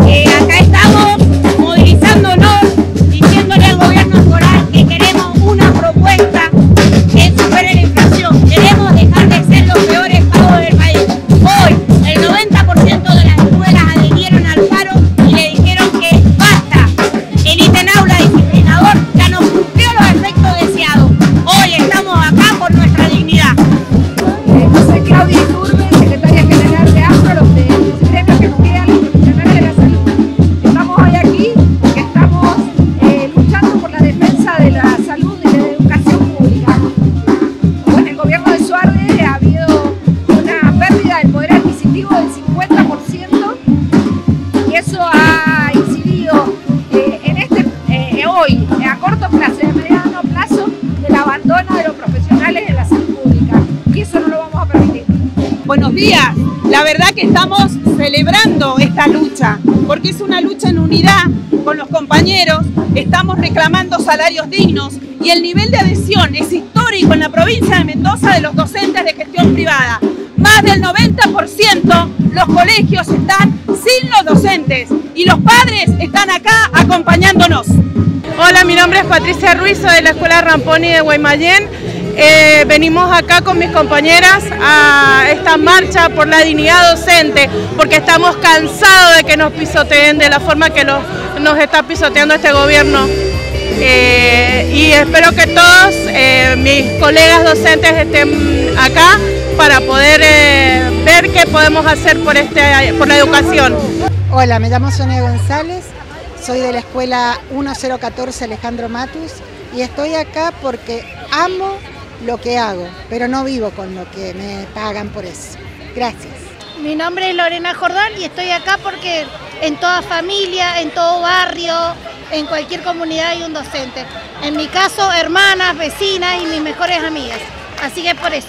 Acá estamos movilizándonos, diciéndole al gobierno foral que queremos una propuesta que supere la inflación. Queremos dejar de ser los peores pagos del país. Hoy, el 90% de las escuelas adhirieron al paro y le dijeron que basta. El aula disciplinador ya nos cumplió los efectos deseados. Hoy estamos acá por nuestra dignidad. José Claudio Iturbe, secretaria general de AMPRO, los secretarios que nos quedan los profesionales de la salud. Estamos hoy aquí porque estamos luchando por la defensa de la salud y de la educación pública. Pues en el gobierno de Suárez ha habido una pérdida del poder adquisitivo del 50% y eso ha incidido hoy, a corto plazo y a mediano plazo, del abandono de los profesionales de la salud pública. Y eso no lo vamos a permitir. Buenos días. La verdad que estamos celebrando esta lucha, porque es una lucha en unidad con los compañeros. Estamos reclamando salarios dignos y el nivel de adhesión es histórico en la provincia de Mendoza de los docentes de gestión privada. Más del 90% los colegios están sin los docentes y los padres están acá acompañándonos. Hola, mi nombre es Patricia Ruiz, soy de la Escuela Ramponi de Guaymallén. Venimos acá con mis compañeras a esta marcha por la dignidad docente, porque estamos cansados de que nos pisoteen de la forma que nos está pisoteando este gobierno. Y espero que todos mis colegas docentes estén acá para poder ver qué podemos hacer por la educación. Hola, me llamo Sonia González. Soy de la Escuela 1014 Alejandro Matus y estoy acá porque amo lo que hago, pero no vivo con lo que me pagan por eso. Gracias. Mi nombre es Lorena Jordán y estoy acá porque en toda familia, en todo barrio, en cualquier comunidad hay un docente. En mi caso, hermanas, vecinas y mis mejores amigas. Así que por eso.